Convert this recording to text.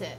that's it.